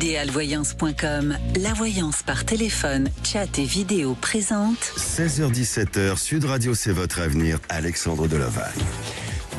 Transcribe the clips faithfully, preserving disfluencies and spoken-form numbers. Idealvoyance point com, la voyance par téléphone, chat et vidéo présente. seize heures dix-sept, Sud Radio, c'est votre avenir, Alexandre Delovane.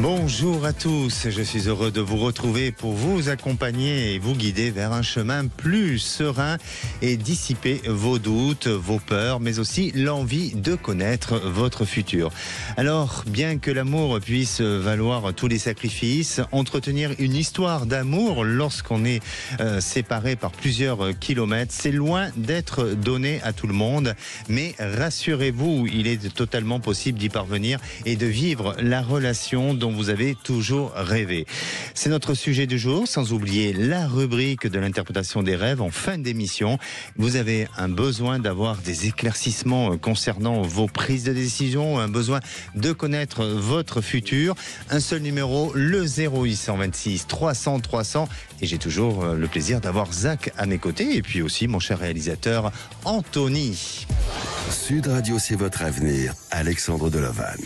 Bonjour à tous, je suis heureux de vous retrouver pour vous accompagner et vous guider vers un chemin plus serein et dissiper vos doutes, vos peurs, mais aussi l'envie de connaître votre futur. Alors, bien que l'amour puisse valoir tous les sacrifices, entretenir une histoire d'amour lorsqu'on est euh, séparé par plusieurs kilomètres, c'est loin d'être donné à tout le monde. Mais rassurez-vous, il est totalement possible d'y parvenir et de vivre la relation dont vous avez toujours rêvé. C'est notre sujet du jour, sans oublier la rubrique de l'interprétation des rêves en fin d'émission. Vous avez un besoin d'avoir des éclaircissements concernant vos prises de décision, un besoin de connaître votre futur. Un seul numéro, le zéro huit cent vingt-six trois cents trois cents. Et j'ai toujours le plaisir d'avoir Zac à mes côtés et puis aussi mon cher réalisateur Anthony. Sud Radio, c'est votre avenir, Alexandre Delovane.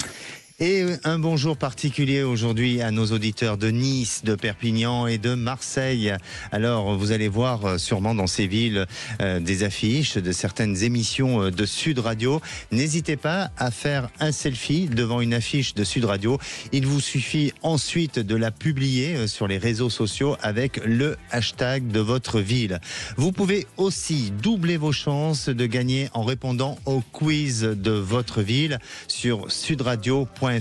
Et un bonjour particulier aujourd'hui à nos auditeurs de Nice, de Perpignan et de Marseille. Alors, vous allez voir sûrement dans ces villes euh, des affiches de certaines émissions de Sud Radio. N'hésitez pas à faire un selfie devant une affiche de Sud Radio. Il vous suffit ensuite de la publier sur les réseaux sociaux avec le hashtag de votre ville. Vous pouvez aussi doubler vos chances de gagner en répondant au quiz de votre ville sur sudradio point com.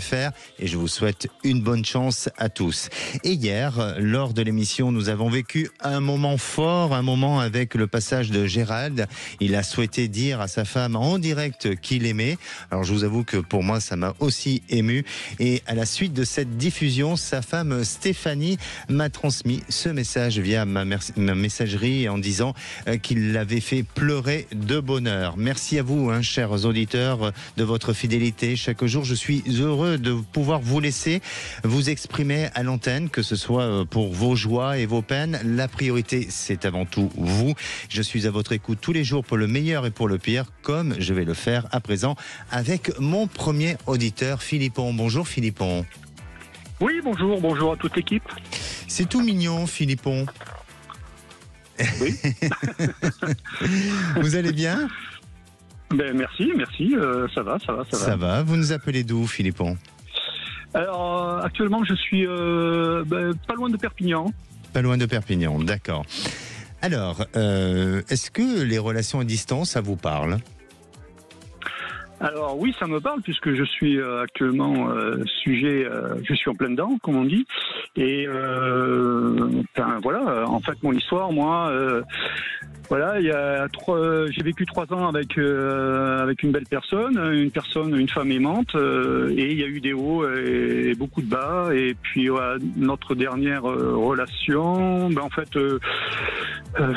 Et je vous souhaite une bonne chance à tous. Et hier, lors de l'émission, nous avons vécu un moment fort, un moment avec le passage de Gérald. Il a souhaité dire à sa femme en direct qu'il aimait. Alors je vous avoue que pour moi, ça m'a aussi ému. Et à la suite de cette diffusion, sa femme Stéphanie m'a transmis ce message via ma, ma messagerie en disant qu'il l'avait fait pleurer de bonheur. Merci à vous, hein, chers auditeurs, de votre fidélité. Chaque jour, je suis heureux heureux de pouvoir vous laisser vous exprimer à l'antenne, que ce soit pour vos joies et vos peines. La priorité, c'est avant tout vous. Je suis à votre écoute tous les jours pour le meilleur et pour le pire, comme je vais le faire à présent avec mon premier auditeur, Philippon. Bonjour Philippon. Oui, bonjour, bonjour à toute l'équipe. C'est tout mignon, Philippon. Oui. Vous allez bien ? Ben merci, merci, euh, ça va, ça va, ça va. Ça va, vous nous appelez d'où, Philippon ? Alors, euh, actuellement, je suis euh, ben, pas loin de Perpignan. Pas loin de Perpignan, d'accord. Alors, euh, est-ce que les relations à distance, ça vous parle ? Alors oui, ça me parle puisque je suis euh, actuellement euh, sujet, euh, je suis en plein dedans, comme on dit. Et euh, ben, voilà, en fait, mon histoire, moi... Euh, Voilà, il y a trois, euh, j'ai vécu trois ans avec euh, avec une belle personne, une personne, une femme aimante, euh, et il y a eu des hauts et, et beaucoup de bas. Et puis euh, notre dernière euh, relation, ben en fait, euh, euh,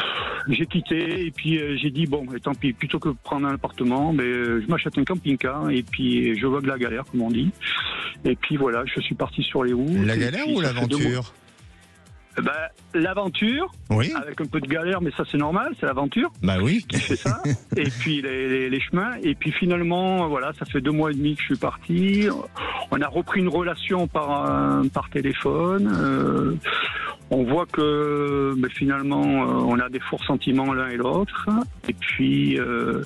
j'ai quitté et puis euh, j'ai dit bon, et tant pis, plutôt que prendre un appartement, ben euh, je m'achète un camping-car et puis je vogue la galère, comme on dit. Et puis voilà, je suis parti sur les roues. La galère puis, ou l'aventure? Bah, l'aventure, oui. Avec un peu de galère, mais ça c'est normal, c'est l'aventure. Bah oui. Qui fait ça. Et puis les, les, les chemins. Et puis finalement, voilà, ça fait deux mois et demi que je suis parti. On a repris une relation par un, par téléphone. Euh, on voit que bah, finalement, on a des forts sentiments l'un et l'autre. Et puis, euh,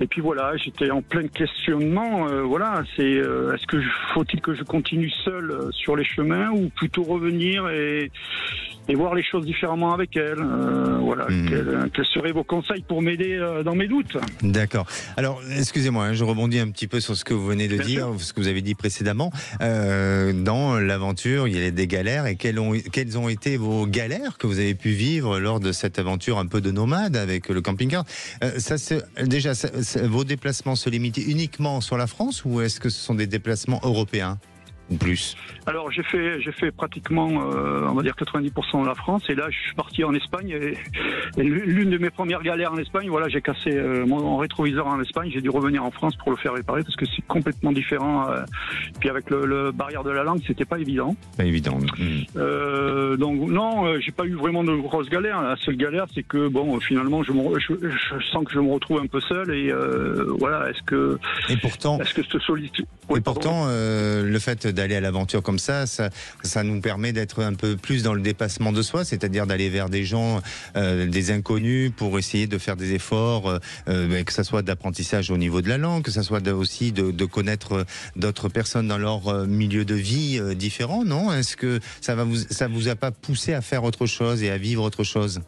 et puis voilà, j'étais en plein questionnement. Euh, voilà, c'est euh, est-ce que je, faut-il que je continue seul sur les chemins ou plutôt revenir et et voir les choses différemment avec elle. Euh, voilà. Mmh. Quels, quels seraient vos conseils pour m'aider euh, dans mes doutes ? D'accord. Alors, excusez-moi, hein, je rebondis un petit peu sur ce que vous venez de Bien dire, sûr. ce que vous avez dit précédemment. Euh, dans l'aventure, il y a des galères. Et quelles ont, quelles ont été vos galères que vous avez pu vivre lors de cette aventure un peu de nomade avec le camping-car ? euh, ça se, Déjà, ça, ça, vos déplacements se limitent uniquement sur la France ou est-ce que ce sont des déplacements européens ? Plus. Alors j'ai fait j'ai fait pratiquement euh, on va dire quatre-vingt-dix pour cent de la France et là je suis parti en Espagne et, et l'une de mes premières galères en Espagne, voilà, j'ai cassé euh, mon rétroviseur en Espagne, j'ai dû revenir en France pour le faire réparer parce que c'est complètement différent. Euh, puis avec le, le barrière de la langue, c'était pas évident. Pas évident. Euh, donc non, euh, j'ai pas eu vraiment de grosses galères. La seule galère, c'est que bon, finalement, je, me, je, je sens que je me retrouve un peu seul et euh, voilà. Est-ce que et pourtant est-ce que ce solitude. Et pourtant euh, le fait de d'aller à l'aventure comme ça, ça, ça nous permet d'être un peu plus dans le dépassement de soi, c'est-à-dire d'aller vers des gens, euh, des inconnus, pour essayer de faire des efforts, euh, que ça soit d'apprentissage au niveau de la langue, que ça soit de, aussi de, de connaître d'autres personnes dans leur milieu de vie euh, différent, non? Est-ce que ça va vous, ça vous a pas poussé à faire autre chose et à vivre autre chose ?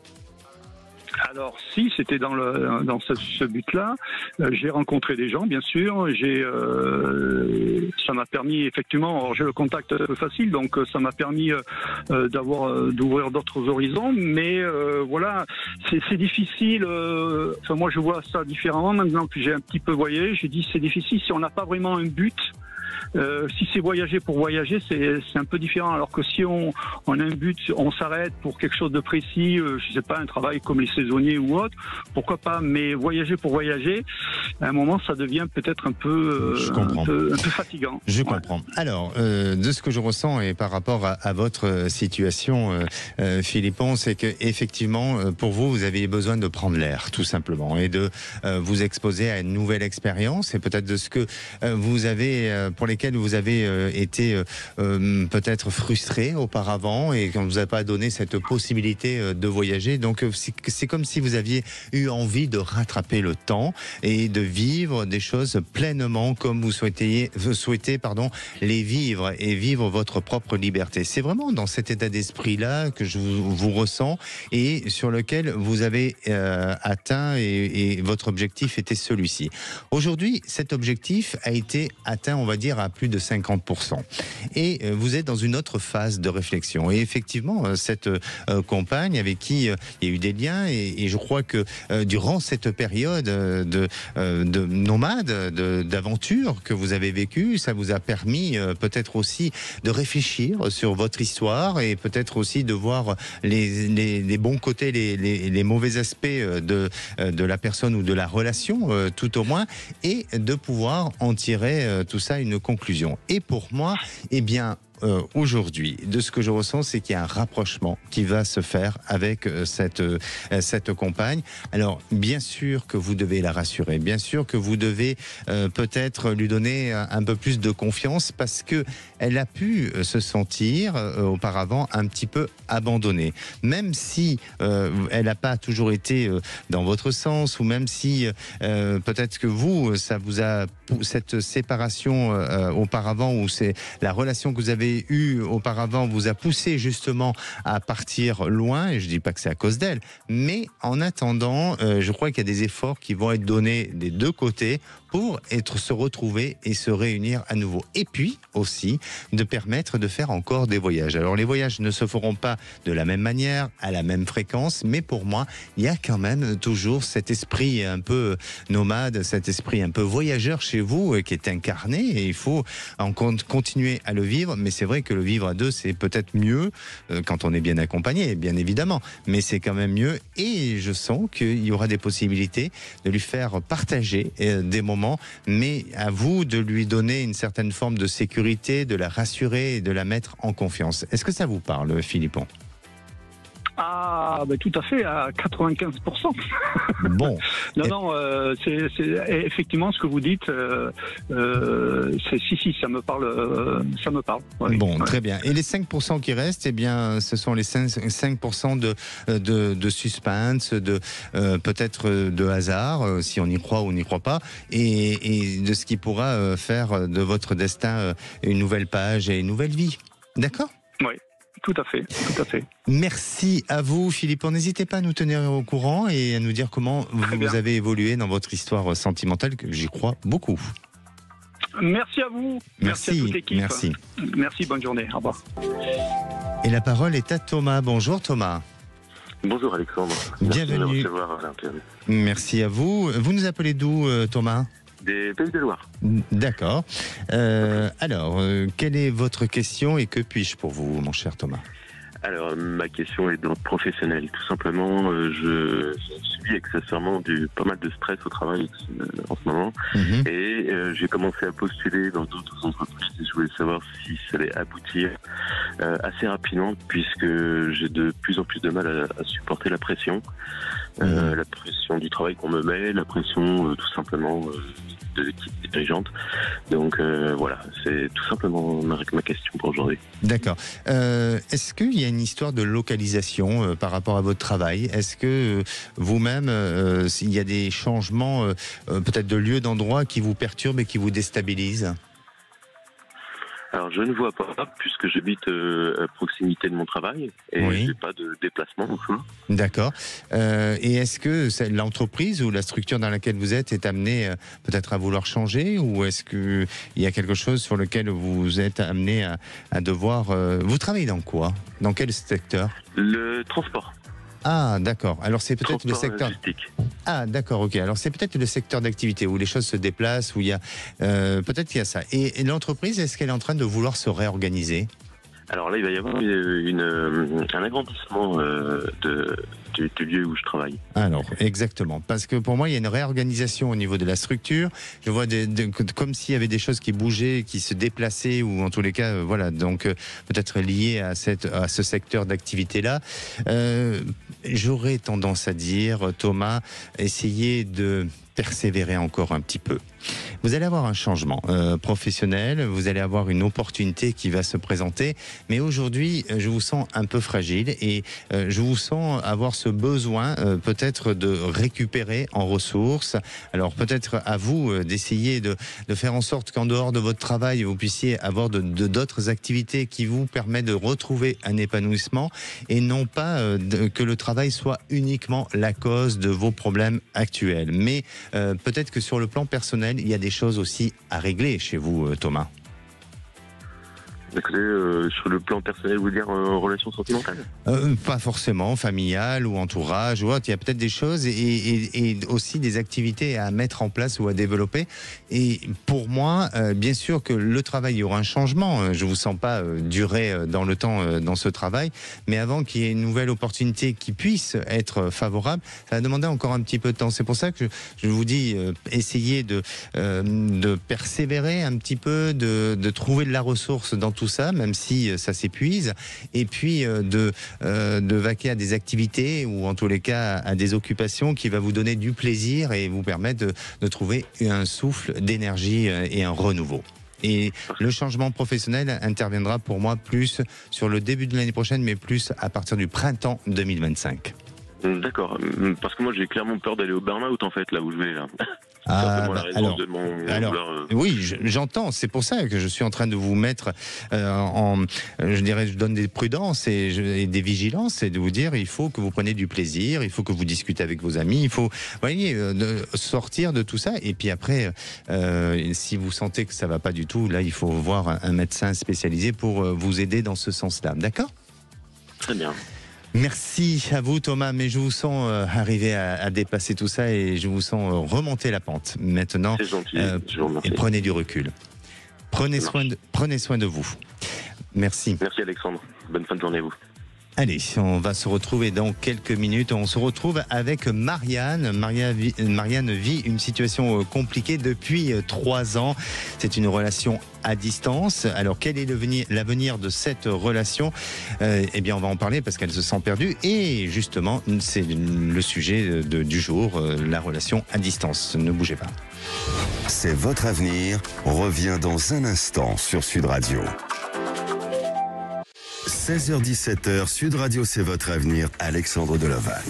Alors si, c'était dans, le, dans ce, ce but-là. Euh, j'ai rencontré des gens, bien sûr. J'ai, euh, ça m'a permis, effectivement, alors j'ai le contact facile, donc ça m'a permis euh, d'avoir, d'ouvrir d'autres horizons. Mais euh, voilà, c'est, c'est difficile. Euh, enfin, moi, je vois ça différemment maintenant que j'ai un petit peu voyagé. J'ai dit, c'est difficile si on n'a pas vraiment un but. Euh, si c'est voyager pour voyager, c'est, c'est un peu différent. Alors que si on, on a un but, on s'arrête pour quelque chose de précis, euh, je sais pas, un travail comme les saisonniers ou autre, pourquoi pas. Mais voyager pour voyager, à un moment, ça devient peut-être un peu, euh, je comprends. Un peu, un peu fatigant. Je ouais. comprends. Alors, euh, de ce que je ressens et par rapport à, à votre situation, euh, euh, Philippon, c'est que effectivement, pour vous, vous avez besoin de prendre l'air, tout simplement, et de euh, vous exposer à une nouvelle expérience, et peut-être de ce que euh, vous avez euh, pour lesquels vous avez euh, été euh, euh, peut-être frustré auparavant et qu'on ne vous a pas donné cette possibilité euh, de voyager. Donc c'est, c'est comme si vous aviez eu envie de rattraper le temps et de vivre des choses pleinement comme vous souhaitez, vous souhaitez pardon, les vivre et vivre votre propre liberté. C'est vraiment dans cet état d'esprit-là que je vous, vous ressens et sur lequel vous avez euh, atteint et, et votre objectif était celui-ci. Aujourd'hui, cet objectif a été atteint, on va dire, à plus de cinquante pour cent. Et vous êtes dans une autre phase de réflexion. Et effectivement, cette euh, compagne avec qui euh, il y a eu des liens, et, et je crois que euh, durant cette période euh, de, euh, de nomade, de, d'aventure que vous avez vécue, ça vous a permis euh, peut-être aussi de réfléchir sur votre histoire et peut-être aussi de voir les, les, les bons côtés, les, les, les mauvais aspects de, de la personne ou de la relation, euh, tout au moins, et de pouvoir en tirer euh, tout ça une conclusion. Et pour moi, eh bien, euh, aujourd'hui, de ce que je ressens, c'est qu'il y a un rapprochement qui va se faire avec euh, cette, euh, cette compagne. Alors, bien sûr que vous devez la rassurer, bien sûr que vous devez euh, peut-être lui donner un, un peu plus de confiance parce qu'elle a pu se sentir euh, auparavant un petit peu abandonnée. Même si euh, elle n'a pas toujours été euh, dans votre sens, ou même si euh, peut-être que vous, ça vous a, cette séparation euh, auparavant, ou c'est la relation que vous avez eu auparavant vous a poussé justement à partir loin, et je ne dis pas que c'est à cause d'elle, mais en attendant, euh, je crois qu'il y a des efforts qui vont être donnés des deux côtés pour être, se retrouver et se réunir à nouveau. Et puis aussi, de permettre de faire encore des voyages. Alors les voyages ne se feront pas de la même manière, à la même fréquence, mais pour moi, il y a quand même toujours cet esprit un peu nomade, cet esprit un peu voyageur chez vous, qui est incarné, et il faut en continuer à le vivre. Mais c'est vrai que le vivre à deux, c'est peut-être mieux euh, quand on est bien accompagné, bien évidemment, mais c'est quand même mieux, et je sens qu'il y aura des possibilités de lui faire partager euh, des moments, mais à vous de lui donner une certaine forme de sécurité, de la rassurer et de la mettre en confiance. Est-ce que ça vous parle, Philippon ? Ah, ben tout à fait, à quatre-vingt-quinze pour cent. Bon. non, non, euh, c'est, c'est effectivement ce que vous dites. Euh, euh, c'est, si, si, ça me parle. Euh, ça me parle. Ouais, bon, ouais. Très bien. Et les cinq pour cent qui restent, eh bien, ce sont les cinq pour cent de, de, de suspense, de, euh, peut-être de hasard, si on y croit ou on n'y croit pas, et, et de ce qui pourra faire de votre destin une nouvelle page et une nouvelle vie. D'accord ? Oui. Tout à fait, tout à fait. Merci à vous, Philippe. N'hésitez pas à nous tenir au courant et à nous dire comment vous avez évolué dans votre histoire sentimentale, que j'y crois beaucoup. Merci à vous. Merci, merci à toute l'équipe. Merci. Merci, bonne journée. Au revoir. Et la parole est à Thomas. Bonjour, Thomas. Bonjour, Alexandre. Bienvenue. Merci de recevoir l'interview. Merci à vous. Vous nous appelez d'où, Thomas ? Des Pays de Loire. D'accord. Euh, alors, euh, quelle est votre question et que puis-je pour vous, mon cher Thomas ? Alors, ma question est donc professionnelle. Tout simplement, euh, je subis accessoirement du, pas mal de stress au travail euh, en ce moment. Mm-hmm. Et euh, j'ai commencé à postuler dans d'autres entreprises. Je voulais savoir si ça allait aboutir euh, assez rapidement, puisque j'ai de plus en plus de mal à, à supporter la pression. Euh, mm-hmm. La pression du travail qu'on me met, la pression euh, tout simplement... Euh, de l'équipe dirigeante. Donc euh, voilà, c'est tout simplement ma, ma question pour aujourd'hui. D'accord. Euh, est-ce qu'il y a une histoire de localisation euh, par rapport à votre travail? Est-ce que euh, vous-même, euh, s'il y a des changements euh, euh, peut-être de lieu, d'endroit qui vous perturbent et qui vous déstabilisent? Alors je ne vois pas, puisque j'habite euh, à proximité de mon travail et oui. Je n'ai pas de déplacement. D'accord. Euh, et est-ce que l'entreprise ou la structure dans laquelle vous êtes est amenée euh, peut-être à vouloir changer, ou est-ce qu'il y a quelque chose sur lequel vous êtes amené à, à devoir... Euh... Vous travaillez dans quoi? Dans quel secteur? Le transport. Ah d'accord, alors c'est peut-être le secteur... Ah d'accord, ok, alors c'est peut-être le secteur d'activité où les choses se déplacent, où il y a... Euh, peut-être qu'il y a ça. Et, et l'entreprise, est-ce qu'elle est en train de vouloir se réorganiser? Alors là, il va y avoir une, une, un agrandissement euh, de, du, du lieu où je travaille. Alors, exactement. Parce que pour moi, il y a une réorganisation au niveau de la structure. Je vois des, de, comme s'il y avait des choses qui bougeaient, qui se déplaçaient, ou en tous les cas, euh, voilà, donc euh, peut-être liées à, cette, à ce secteur d'activité-là. Euh, j'aurais tendance à dire, Thomas, essayez de... persévérer encore un petit peu. Vous allez avoir un changement euh, professionnel, vous allez avoir une opportunité qui va se présenter, mais aujourd'hui, je vous sens un peu fragile et euh, je vous sens avoir ce besoin euh, peut-être de récupérer en ressources. Alors peut-être à vous euh, d'essayer de, de faire en sorte qu'en dehors de votre travail, vous puissiez avoir de, de, d'autres activités qui vous permettent de retrouver un épanouissement et non pas euh, de, que le travail soit uniquement la cause de vos problèmes actuels. Mais Euh, peut-être que sur le plan personnel, il y a des choses aussi à régler chez vous, Thomas. Écoutez, euh, sur le plan personnel, vous voulez dire euh, relations sentimentales euh, Pas forcément, familiale ou entourage ou autre. Il y a peut-être des choses et, et, et aussi des activités à mettre en place ou à développer. Et pour moi, euh, bien sûr que le travail, il y aura un changement. Je ne vous sens pas euh, durer dans le temps euh, dans ce travail. Mais avant qu'il y ait une nouvelle opportunité qui puisse être favorable, ça va demander encore un petit peu de temps. C'est pour ça que je, je vous dis, euh, essayez de, euh, de persévérer un petit peu, de, de trouver de la ressource dans tout ça, même si ça s'épuise, et puis de, euh, de vaquer à des activités ou en tous les cas à des occupations qui va vous donner du plaisir et vous permettre de, de trouver un souffle d'énergie et un renouveau. Et le changement professionnel interviendra pour moi plus sur le début de l'année prochaine, mais plus à partir du printemps deux mille vingt-cinq. D'accord, parce que moi j'ai clairement peur d'aller au burn-out en fait, là où je vais là. Ah, bah, alors, mon, alors leur... oui, j'entends. C'est pour ça que je suis en train de vous mettre euh, en, je dirais, je donne des prudences et, je, et des vigilances, et de vous dire, il faut que vous preniez du plaisir, il faut que vous discutez avec vos amis, il faut, voyez, euh, de sortir de tout ça. Et puis après, euh, si vous sentez que ça va pas du tout, là, il faut voir un, un médecin spécialisé pour euh, vous aider dans ce sens-là. D'accord ? Très bien. Merci à vous, Thomas, mais je vous sens euh, arriver à, à dépasser tout ça et je vous sens euh, remonter la pente. Maintenant, c'est gentil, euh, et prenez du recul. Prenez soin, de, prenez soin de vous. Merci. Merci Alexandre. Bonne fin de journée à vous. Allez, on va se retrouver dans quelques minutes. On se retrouve avec Marianne. Marianne vit une situation compliquée depuis trois ans. C'est une relation à distance. Alors, quel est l'avenir de cette relation ? euh, Eh bien, on va en parler parce qu'elle se sent perdue. Et justement, c'est le sujet de, du jour, la relation à distance. Ne bougez pas. C'est votre avenir. Revient dans un instant sur Sud Radio. seize heures dix-sept Sud Radio, c'est votre avenir, Alexandre Delovane.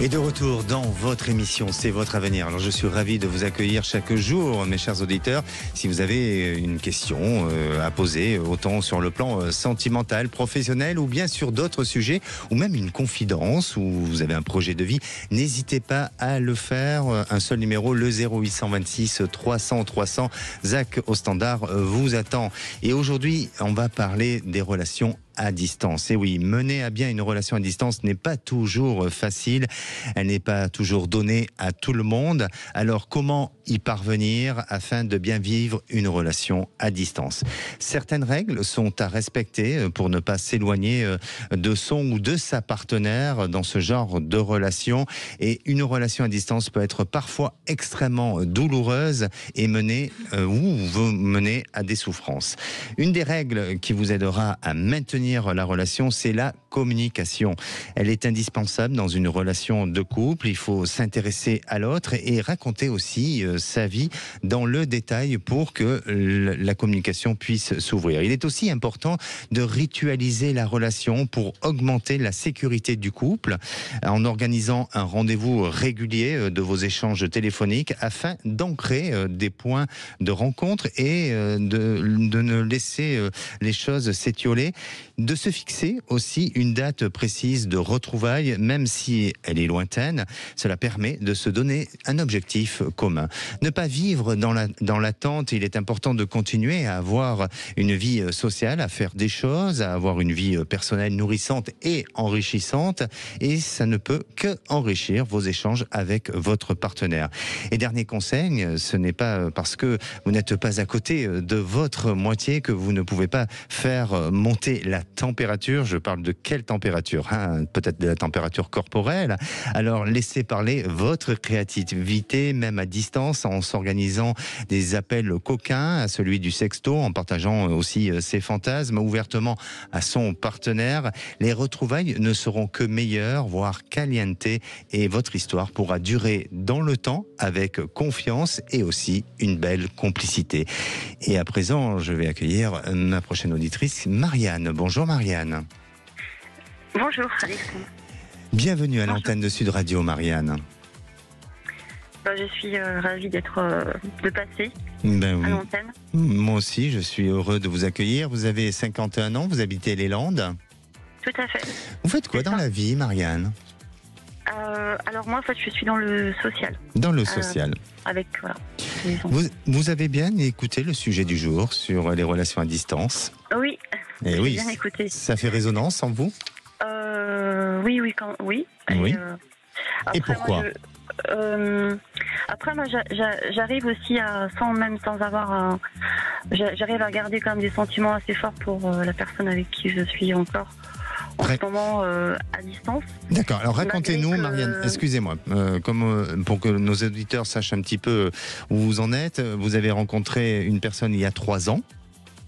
Et de retour dans votre émission, c'est votre avenir. Alors je suis ravi de vous accueillir chaque jour, mes chers auditeurs. Si vous avez une question à poser, autant sur le plan sentimental, professionnel ou bien sur d'autres sujets, ou même une confidence, ou vous avez un projet de vie, n'hésitez pas à le faire. Un seul numéro, le zéro huit cent vingt-six trois cents trois cents. Zac au standard vous attend. Et aujourd'hui, on va parler des relations à distance. Et oui, mener à bien une relation à distance n'est pas toujours facile. Elle n'est pas toujours donnée à tout le monde. Alors, comment y parvenir afin de bien vivre une relation à distance? Certaines règles sont à respecter pour ne pas s'éloigner de son ou de sa partenaire dans ce genre de relation. Et une relation à distance peut être parfois extrêmement douloureuse et mener, euh, ou mener à des souffrances. Une des règles qui vous aidera à maintenir entretenir la relation, c'est la communication. Elle est indispensable dans une relation de couple. Il faut s'intéresser à l'autre et raconter aussi sa vie dans le détail pour que la communication puisse s'ouvrir. Il est aussi important de ritualiser la relation pour augmenter la sécurité du couple en organisant un rendez-vous régulier de vos échanges téléphoniques afin d'ancrer des points de rencontre et de, de ne laisser les choses s'étioler, de se fixer aussi une date précise de retrouvailles, même si elle est lointaine. Cela permet de se donner un objectif commun. Ne pas vivre dans la, dans l'attente, il est important de continuer à avoir une vie sociale, à faire des choses, à avoir une vie personnelle nourrissante et enrichissante, et ça ne peut que enrichir vos échanges avec votre partenaire. Et dernier conseil, ce n'est pas parce que vous n'êtes pas à côté de votre moitié que vous ne pouvez pas faire monter la température. Je parle de quelle température, hein ? Peut-être de la température corporelle. Alors laissez parler votre créativité, même à distance, en s'organisant des appels coquins à celui du sexto, en partageant aussi ses fantasmes ouvertement à son partenaire. Les retrouvailles ne seront que meilleures, voire caliente, et votre histoire pourra durer dans le temps avec confiance et aussi une belle complicité. Et à présent, je vais accueillir ma prochaine auditrice, Marianne. Bonjour Marianne. Bonjour Alexandre. Bienvenue à Bonjour. l'antenne de Sud Radio, Marianne. Ben, je suis euh, ravie d'être euh, de passer ben, à l'antenne. Moi aussi, je suis heureux de vous accueillir. Vous avez cinquante et un ans, vous habitez les Landes. Tout à fait. Vous faites quoi C'est dans ça. la vie, Marianne ? Euh, alors moi en fait je suis dans le social. Dans le social. Euh, avec voilà. Vous, vous avez bien écouté le sujet du jour sur les relations à distance. Oui. Et oui. Bien écouté. Ça fait résonance en vous ? euh, Oui oui quand oui. Oui. Et, euh, après, Et pourquoi moi, je, euh, Après moi j'a, j'a, j'arrive aussi à sans même sans avoir un, j'arrive à garder quand même des sentiments assez forts pour euh, la personne avec qui je suis encore. En Prêt. ce moment, euh, à distance. D'accord. Alors racontez-nous, que... Marianne. Excusez-moi, euh, comme euh, pour que nos auditeurs sachent un petit peu où vous en êtes. Vous avez rencontré une personne il y a trois ans.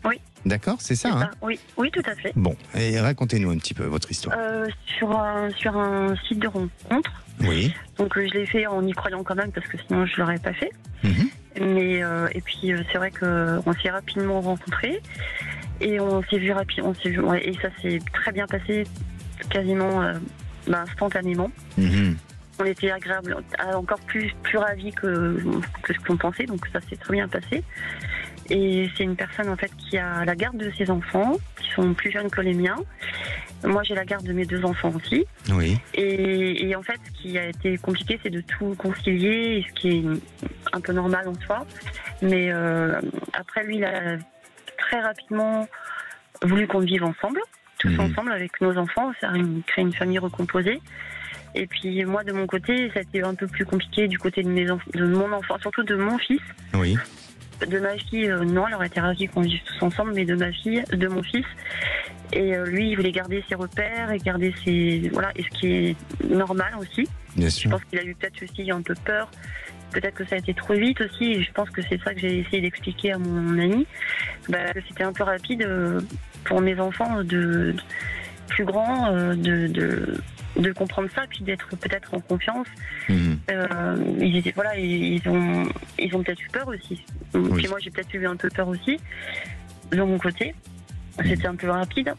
Oui. D'accord, c'est ça. C'est hein ça. Oui, oui, tout à fait. Bon, et racontez-nous un petit peu votre histoire. Euh, sur un sur un site de rencontre. Oui. Donc euh, je l'ai fait en y croyant quand même parce que sinon je l'aurais pas fait. Mm-hmm. Mais euh, et puis euh, c'est vrai que on s'est rapidement rencontrés. Et on s'est vu rapidement, et ça s'est très bien passé, quasiment euh, bah, spontanément. Mmh. On était agréable, encore plus, plus ravis que, que ce qu'on pensait, donc ça s'est très bien passé. Et c'est une personne en fait qui a la garde de ses enfants, qui sont plus jeunes que les miens. Moi j'ai la garde de mes deux enfants aussi. Oui. Et, et en fait ce qui a été compliqué c'est de tout concilier, ce qui est un peu normal en soi. Mais euh, après lui il a très rapidement voulu qu'on vive ensemble, tous mmh. ensemble avec nos enfants, faire une, créer une famille recomposée. Et puis moi de mon côté, ça a été un peu plus compliqué du côté de, mes enf- de mon enfant, surtout de mon fils. Oui. De ma fille, euh, non, elle aurait été ravie qu'on vive tous ensemble, mais de ma fille, de mon fils. Et euh, lui, il voulait garder ses repères et garder ses voilà, et ce qui est normal aussi. Bien sûr. Je pense qu'il a eu peut-être aussi un peu peur. Peut-être que ça a été trop vite aussi, et je pense que c'est ça que j'ai essayé d'expliquer à mon ami, bah, que c'était un peu rapide pour mes enfants de, de plus grands de, de, de comprendre ça, puis d'être peut-être en confiance. Mmh. Euh, ils étaient, voilà, ils ont, ils ont peut-être eu peur aussi. Oui. Puis moi j'ai peut-être eu un peu peur aussi, de mon côté. C'était un peu rapide.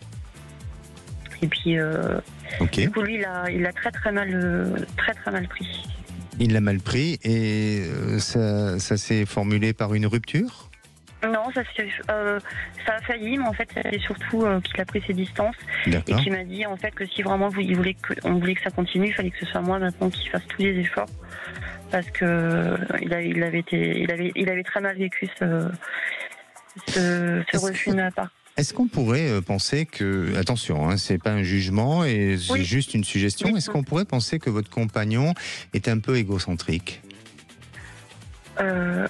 Et puis, euh, okay. du coup lui il a, il a très très mal, très très mal pris. Il l'a mal pris et ça, ça s'est formulé par une rupture ? Non, ça, euh, ça a failli, mais en fait, c'est surtout euh, qu'il a pris ses distances. D'accord. Et qu'il m'a dit en fait que si vraiment il voulait que, on voulait que ça continue, il fallait que ce soit moi maintenant qui fasse tous les efforts, parce que il avait, il avait été, il avait, il avait très mal vécu ce, ce, ce refus de ma part. Est-ce qu'on pourrait penser que, attention, hein, c'est pas un jugement et c'est oui. juste une suggestion, est-ce qu'on pourrait penser que votre compagnon est un peu égocentrique ? euh,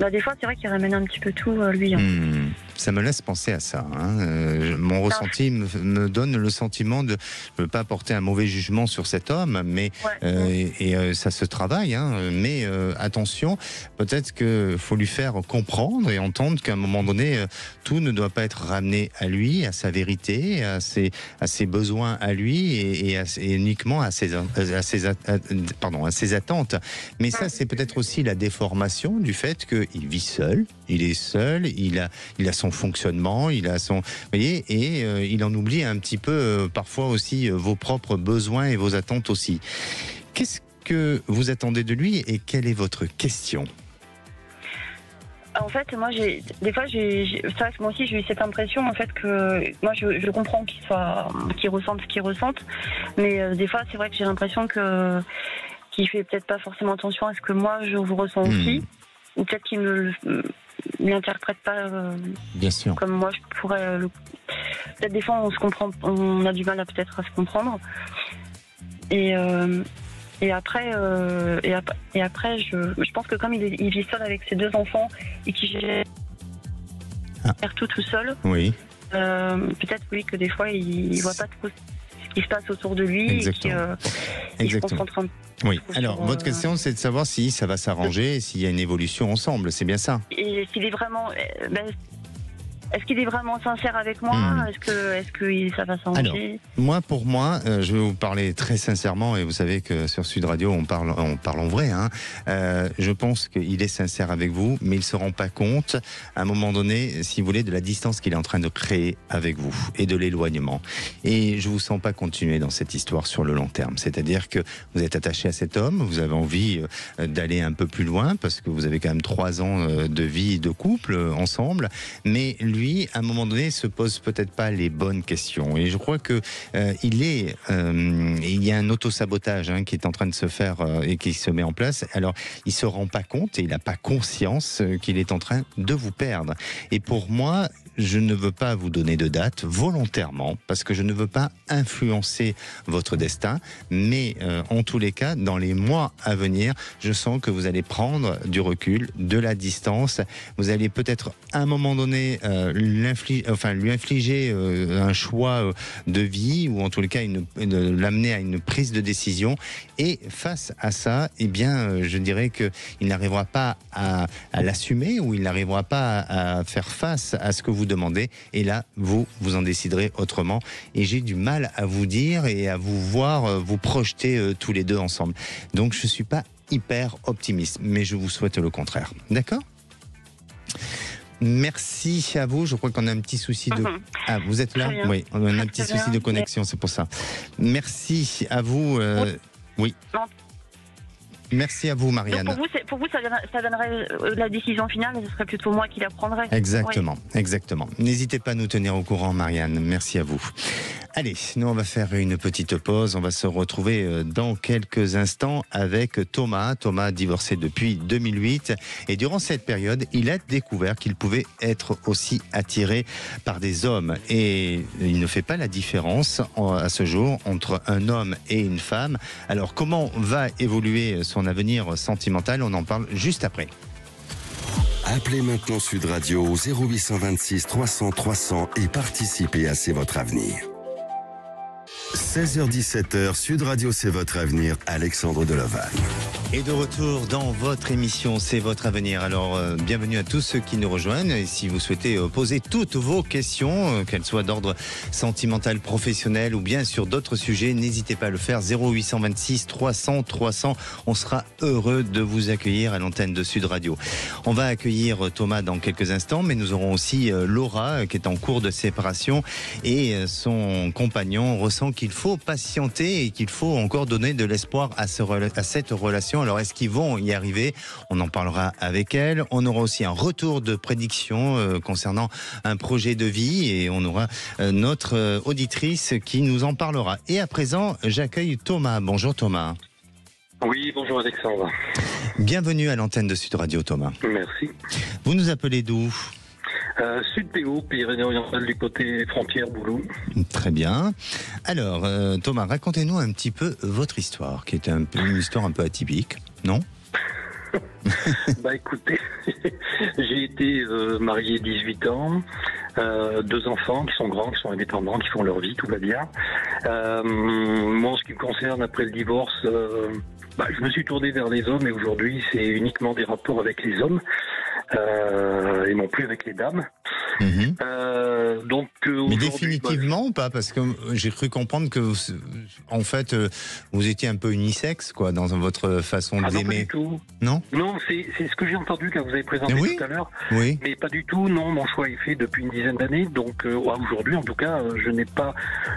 bah Des fois, c'est vrai qu'il ramène un petit peu tout, lui. Hein. Mmh. ça me laisse penser à ça. Hein. Euh, mon ressenti me, me donne le sentiment de ne pas porter un mauvais jugement sur cet homme, mais ouais. euh, et, et euh, ça se travaille. Hein, mais euh, attention, peut-être qu'il faut lui faire comprendre et entendre qu'à un moment donné, euh, tout ne doit pas être ramené à lui, à sa vérité, à ses, à ses besoins à lui et, et, à, et uniquement à ses, à, ses, à, pardon, à ses attentes. Mais ça, c'est peut-être aussi la déformation du fait qu'il vit seul, il est seul, il a, il a son fonctionnement, il a son... Vous voyez, et euh, il en oublie un petit peu euh, parfois aussi euh, vos propres besoins et vos attentes aussi. Qu'est-ce que vous attendez de lui et quelle est votre question ? En fait, moi, j'ai des fois, j'ai, j'ai... c'est vrai que moi aussi, j'ai eu cette impression, en fait, que moi, je, je comprends qu'ils soient, qu'ils ressentent ce qu'ils ressentent, mais euh, des fois, c'est vrai que j'ai l'impression que qu'il fait peut-être pas forcément attention à ce que moi, je vous ressens aussi, mmh. ou peut-être qu'il me l'interprète pas euh, bien sûr. Comme moi, je pourrais. Euh, le... Peut-être des fois, on se comprend, on a du mal à peut-être à se comprendre, et. Euh... Et après, euh, et ap- et après je, je pense que comme il, est, il vit seul avec ses deux enfants et qu'il gère ah. tout tout seul, oui. euh, peut-être oui, que des fois, il ne voit pas trop ce qui se passe autour de lui. Exactement. Et que, euh, Exactement. Il se oui. Alors, sur, votre question, c'est de savoir si ça va s'arranger, et s'il y a une évolution ensemble, c'est bien ça. Et s'il est vraiment... Ben, Est-ce qu'il est vraiment sincère avec moi ? mmh. Est-ce que, est-ce que ça va s'enlever ? Moi, pour moi, euh, je vais vous parler très sincèrement, et vous savez que sur Sud Radio, on parle, on parle en vrai. Hein, euh, je pense qu'il est sincère avec vous, mais il ne se rend pas compte, à un moment donné, si vous voulez, de la distance qu'il est en train de créer avec vous, et de l'éloignement. Et je ne vous sens pas continuer dans cette histoire sur le long terme. C'est-à-dire que vous êtes attaché à cet homme, vous avez envie d'aller un peu plus loin, parce que vous avez quand même trois ans de vie de couple ensemble, mais lui, Lui, à un moment donné, se pose peut-être pas les bonnes questions. Et je crois que euh, il est, euh, il y a un auto-sabotage hein, qui est en train de se faire euh, et qui se met en place. Alors, il se rend pas compte et il n'a pas conscience qu'il est en train de vous perdre. Et pour moi, je ne veux pas vous donner de date volontairement parce que je ne veux pas influencer votre destin. Mais euh, en tous les cas, dans les mois à venir, je sens que vous allez prendre du recul, de la distance. Vous allez peut-être à un moment donné euh, L'inflige, enfin, lui infliger euh, un choix euh, de vie ou en tout cas une, une, l'amener à une prise de décision et face à ça eh bien, euh, je dirais qu'il n'arrivera pas à, à l'assumer ou il n'arrivera pas à, à faire face à ce que vous demandez et là vous, vous en déciderez autrement et j'ai du mal à vous dire et à vous voir euh, vous projeter euh, tous les deux ensemble donc je ne suis pas hyper optimiste mais je vous souhaite le contraire, d'accord ? Merci à vous. Je crois qu'on a un petit souci de. Mm-hmm. Ah, vous êtes là ? Oui, on a un petit souci de connexion, c'est pour ça. Merci à vous. Euh... Oui. Non. Merci à vous, Marianne. Donc pour vous, pour vous ça, donnerait, ça donnerait la décision finale, mais ce serait plutôt moi qui la prendrais. Exactement, oui. exactement. N'hésitez pas à nous tenir au courant, Marianne. Merci à vous. Allez, nous on va faire une petite pause. On va se retrouver dans quelques instants avec Thomas. Thomas divorcé depuis deux mille huit. Et durant cette période, il a découvert qu'il pouvait être aussi attiré par des hommes. Et il ne fait pas la différence à ce jour entre un homme et une femme. Alors comment va évoluer son avenir sentimental, on en parle juste après. Appelez maintenant Sud Radio au zéro huit cent vingt-six trois cents trois cents et participez à C'est Votre Avenir. seize heures dix-sept Sud Radio C'est Votre Avenir, Alexandre Delovane. Et de retour dans votre émission C'est Votre Avenir. Alors euh, bienvenue à tous ceux qui nous rejoignent et si vous souhaitez euh, poser toutes vos questions, euh, qu'elles soient d'ordre sentimental, professionnel ou bien sur d'autres sujets, n'hésitez pas à le faire zéro huit cent vingt-six trois cents trois cents. On sera heureux de vous accueillir à l'antenne de Sud Radio. On va accueillir Thomas dans quelques instants mais nous aurons aussi euh, Laura qui est en cours de séparation et euh, son compagnon ressent qu'il faut patienter et qu'il faut encore donner de l'espoir à, ce, à cette relation. Alors, est-ce qu'ils vont y arriver ? On en parlera avec elle. On aura aussi un retour de prédiction euh, concernant un projet de vie et on aura euh, notre euh, auditrice qui nous en parlera. Et à présent, j'accueille Thomas. Bonjour Thomas. Oui, bonjour Alexandre. Bienvenue à l'antenne de Sud Radio, Thomas. Merci. Vous nous appelez d'où ? Euh, Sud-Péo, Pyrénées-Orientales du côté frontière Boulou. Très bien. Alors, euh, Thomas, racontez-nous un petit peu votre histoire, qui est un peu, une histoire un peu atypique, non ? Bah écoutez, j'ai été euh, marié dix-huit ans, euh, deux enfants qui sont grands, qui sont indépendants, qui font leur vie, tout va bien. Euh, moi, en ce qui me concerne, après le divorce, euh, bah, je me suis tourné vers les hommes et aujourd'hui, c'est uniquement des rapports avec les hommes euh, et non plus avec les dames. Mmh. Euh, donc, euh, mais définitivement bah, ou pas? Parce que j'ai cru comprendre que vous, en fait, euh, vous étiez un peu unisexe, quoi, dans votre façon ah d'aimer. Non, non, non, c'est, c'est ce que j'ai entendu quand vous avez présenté oui. tout à l'heure. Oui. Mais pas du tout. Non, mon choix est fait depuis une dizaine d'années. Donc euh, aujourd'hui, en tout cas, je n'ai pas,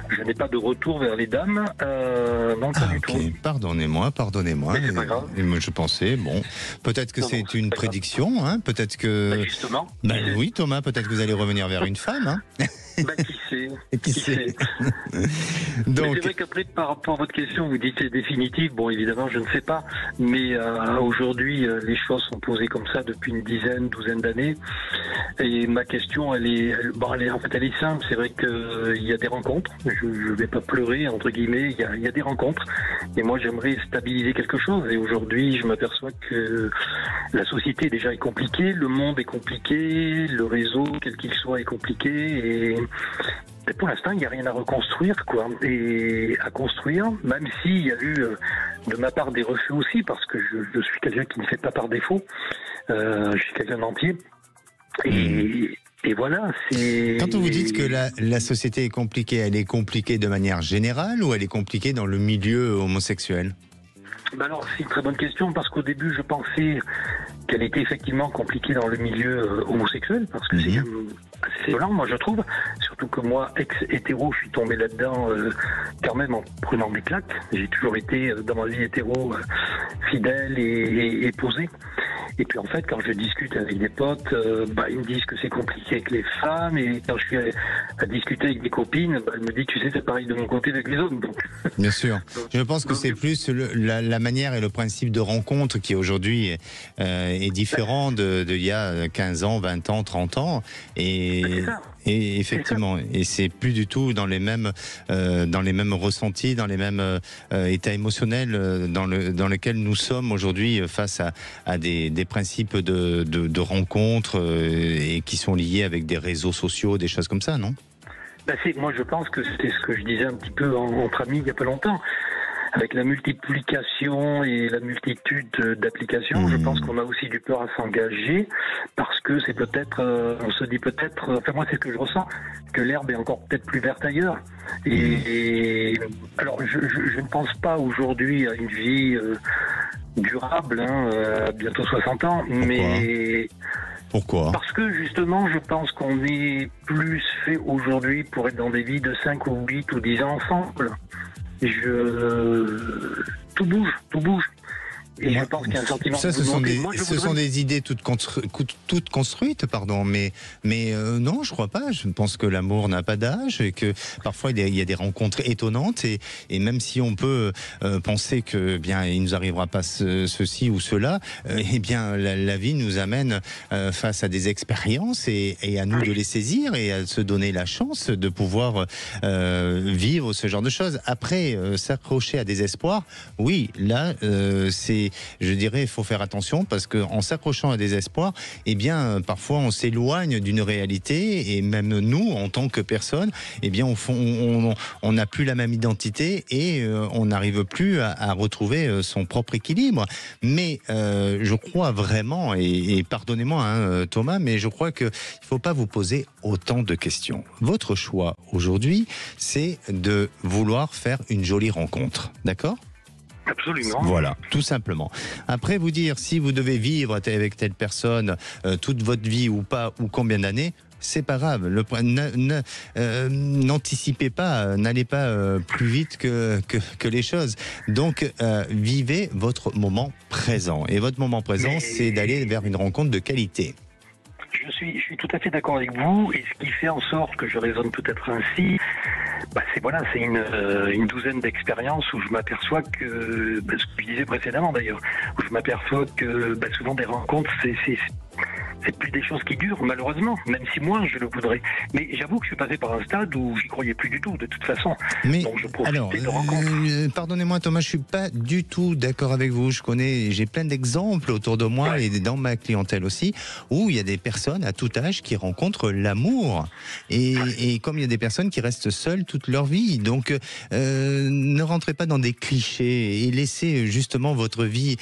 je n'ai pas de retour vers les dames. Euh, non, pas ah, du okay. tout. Pardonnez-moi, pardonnez-moi. Mais mais, c'est pas grave. Mais je pensais, bon, peut-être que non, c'est, non, c'est une prédiction, hein, peut-être que. Bah, justement. Bah, oui, Thomas, peut-être que vous allez revenir vers une femme, hein. Bah, qui sait, qui qui sait. sait. Donc... Mais c'est vrai qu'après, par rapport à votre question, vous dites c'est définitif. Bon, évidemment, je ne sais pas. Mais euh, aujourd'hui, euh, les choses sont posées comme ça depuis une dizaine, douzaine d'années. Et ma question, elle est, elle, bon, elle est en fait, elle est simple. C'est vrai qu'il euh, y a des rencontres. Je ne vais pas pleurer, entre guillemets. Il y a, y a des rencontres. Et moi, j'aimerais stabiliser quelque chose. Et aujourd'hui, je m'aperçois que la société déjà est compliquée, le monde est compliqué, le réseau, quel qu'il soit, est compliqué. Et Et pour l'instant, il n'y a rien à reconstruire, quoi, et à construire, même s'il y a eu, de ma part, des refus aussi, parce que je, je suis quelqu'un qui ne fait pas par défaut, euh, je suis quelqu'un d'entier, et... Et voilà, c'est... Quand vous dites que la, la société est compliquée, elle est compliquée de manière générale ou elle est compliquée dans le milieu homosexuel ? Ben alors, c'est une très bonne question parce qu'au début, je pensais qu'elle était effectivement compliquée dans le milieu euh, homosexuel parce que mmh. c'est quand même assez violent, moi je trouve. Surtout que moi, ex-hétéro, je suis tombé là-dedans euh, quand même en prenant des claques. J'ai toujours été euh, dans ma vie hétéro euh, fidèle et, et, et posé. Et puis en fait, quand je discute avec des potes, euh, bah, ils me disent que c'est compliqué avec les femmes. Et quand je suis à, à discuter avec des copines, bah, elles me disent, tu sais, c'est pareil de mon côté avec les hommes. Donc. Bien sûr. Donc, je pense que donc, c'est plus le, la, la manière et le principe de rencontre qui aujourd'hui euh, est différent de, de il y a quinze ans, vingt ans, trente ans. Et... C'est ça. Et effectivement, et c'est plus du tout dans les mêmes, euh, dans les mêmes ressentis, dans les mêmes euh, états émotionnels euh, dans, le, dans lesquels nous sommes aujourd'hui face à, à des, des principes de, de, de rencontres euh, et qui sont liés avec des réseaux sociaux, des choses comme ça, non ? Bah c'est, moi, je pense que c'était ce que je disais un petit peu en, entre amis il n'y a pas longtemps. Avec la multiplication et la multitude d'applications, mmh. je pense qu'on a aussi du peur à s'engager parce que c'est peut-être, euh, on se dit peut-être, enfin moi c'est ce que je ressens, que l'herbe est encore peut-être plus verte ailleurs. Et, et alors je, je, je ne pense pas aujourd'hui à une vie euh, durable, hein, à bientôt soixante ans, Pourquoi mais... Pourquoi ? Parce que justement, je pense qu'on est plus fait aujourd'hui pour être dans des vies de cinq ou huit ou dix ans ensemble. Je... Euh, tout bouge, tout bouge. Et moi, je pense qu'il y a un sentiment ça, de ce sont des, moi, ce voudrais... sont des idées toutes, constru... toutes construites, pardon. Mais, mais euh, non, je ne crois pas. Je pense que l'amour n'a pas d'âge et que parfois il y a des rencontres étonnantes. Et, et même si on peut euh, penser que bien il nous arrivera pas ce, ceci ou cela, euh, et bien la, la vie nous amène euh, face à des expériences et, et à nous oui. de les saisir et à se donner la chance de pouvoir euh, vivre ce genre de choses. Après, euh, s'accrocher à des espoirs, oui, là, euh, c'est je dirais, il faut faire attention parce qu'en s'accrochant à des espoirs, eh bien, parfois, on s'éloigne d'une réalité et même nous, en tant que personne, eh bien, au fond, on n'a plus la même identité et euh, on n'arrive plus à, à retrouver son propre équilibre. Mais euh, je crois vraiment, et, et pardonnez-moi, hein, Thomas, mais je crois qu'il ne faut pas vous poser autant de questions. Votre choix aujourd'hui, c'est de vouloir faire une jolie rencontre, d'accord ? Absolument. Voilà, tout simplement. Après, vous dire si vous devez vivre avec telle personne euh, toute votre vie ou pas, ou combien d'années, c'est pas grave. Le, ne, ne, euh, n'anticipez pas, n'allez pas euh, plus vite que, que, que les choses. Donc, euh, vivez votre moment présent. Et votre moment présent, Mais... c'est d'aller vers une rencontre de qualité. Je suis, je suis tout à fait d'accord avec vous. Et ce qui fait en sorte que je raisonne peut-être ainsi... Bah c'est voilà, c'est une, euh, une douzaine d'expériences où je m'aperçois que, bah, ce que je disais précédemment d'ailleurs, où je m'aperçois que bah, souvent des rencontres, c'est, c'est, c'est plus des choses qui durent, malheureusement, même si moi je le voudrais. Mais j'avoue que je suis passé par un stade où j'y croyais plus du tout, de toute façon. Mais donc je profite alors, de rencontres. Euh, pardonnez-moi Thomas, je suis pas du tout d'accord avec vous. Je connais, j'ai plein d'exemples autour de moi ouais. et dans ma clientèle aussi, où il y a des personnes à tout âge qui rencontrent l'amour. Et, ouais. et comme il y a des personnes qui restent seules toute leur vie, donc euh, ne rentrez pas dans des clichés et laissez justement votre vie